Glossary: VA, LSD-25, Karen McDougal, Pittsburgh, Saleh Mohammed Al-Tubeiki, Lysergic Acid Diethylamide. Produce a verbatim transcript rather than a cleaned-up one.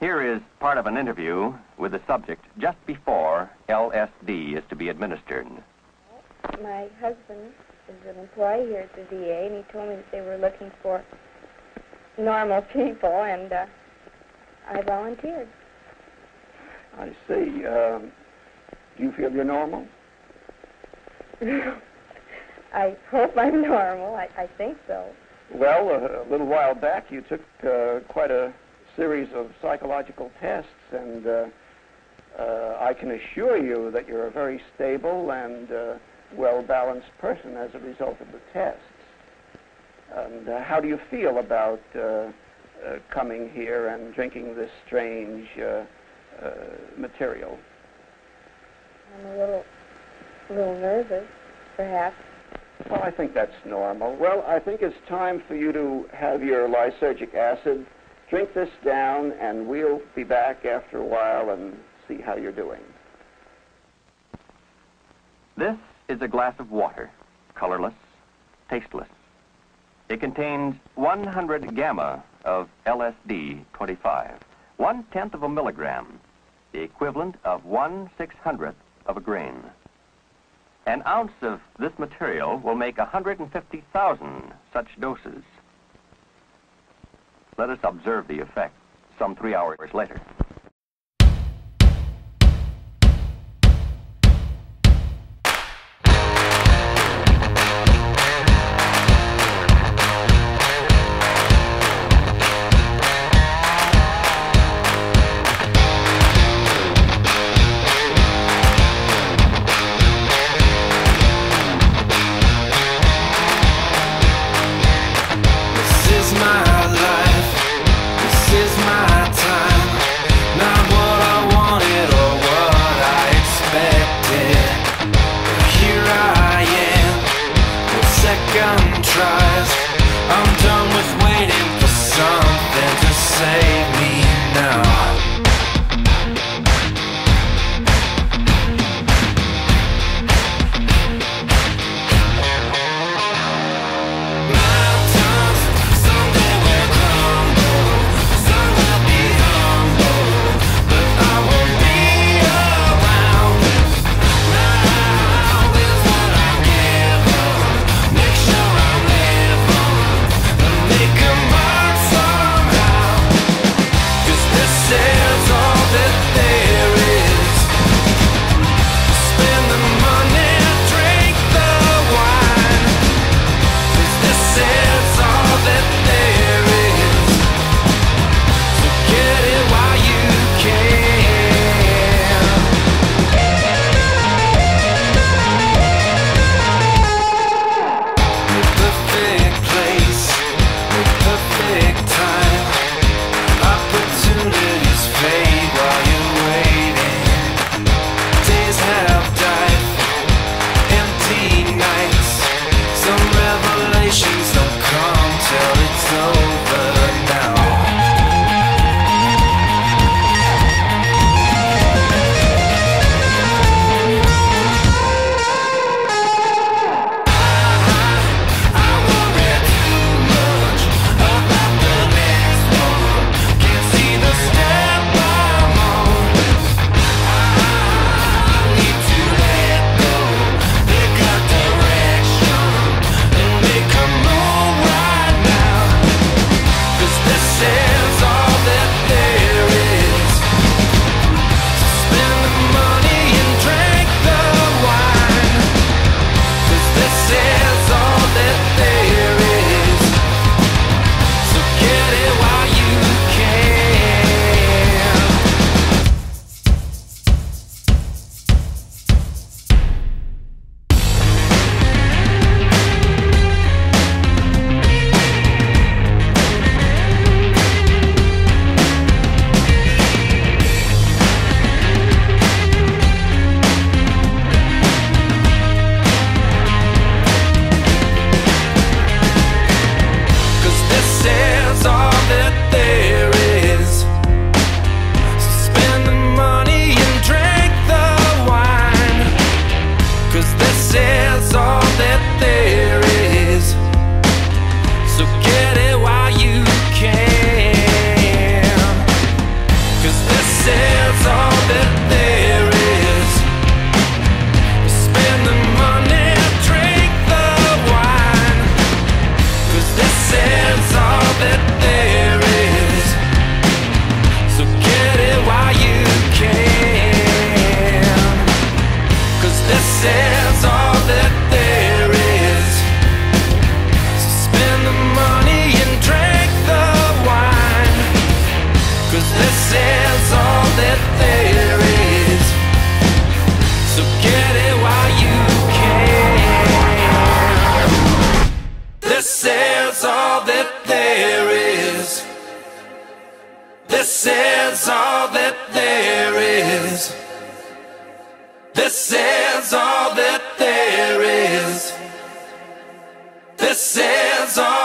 Here is part of an interview with the subject just before L S D is to be administered. My husband is an employee here at the V A, and he told me that they were looking for normal people, and uh, I volunteered. I see. Uh, do you feel you're normal? I hope I'm normal. I, I think so. Well, a, a little while back, you took uh, quite a series of psychological tests, and uh, uh, I can assure you that you're a very stable and uh, well-balanced person as a result of the tests. And uh, how do you feel about uh, uh, coming here and drinking this strange uh, uh, material? I'm a little, a little nervous, perhaps. Well, I think that's normal. Well, I think it's time for you to have your lysergic acid. Drink this down, and we'll be back after a while and see how you're doing. This is a glass of water, colorless, tasteless. It contains one hundred gamma of L S D twenty-five, one-tenth of a milligram, the equivalent of one six hundredth of a grain. An ounce of this material will make one hundred fifty thousand such doses. Let us observe the effect some three hours later. Come on somehow. This is all that there is, so get it while you can, 'cause this is all that there is. So spend the money and drink the wine, 'cause this is all that there is, so get it while you can. This is all that there is. This is all that there is. This is all that there is. This is all